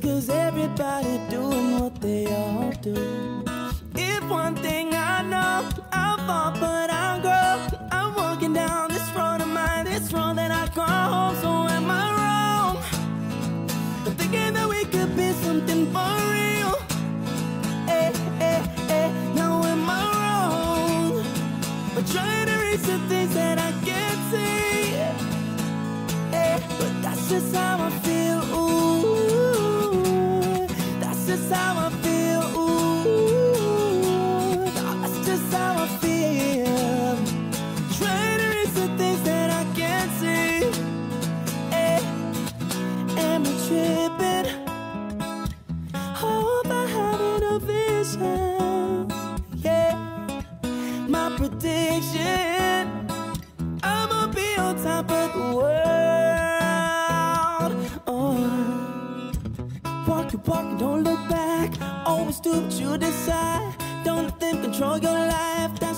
just cause everybody doing what they all do. If one thing I know, I'll fall but I'll grow. I'm walking down this road of mine, this road that I call home. So am I wrong? I'm thinking that we could be something for real. Hey, hey, hey, now am I wrong? I'm trying to reach the things that I can't see. Hey, but that's just how I feel, ooh. That's just how I feel, ooh. That's just how I feel. Trying to reach the things that I can't see. Hey, am I tripping? Hope I have a vision. Yeah, my prediction, I'ma be on top of the world. Oh. Walk your walk, don't look back. Always do what you decide. Don't let them control your life.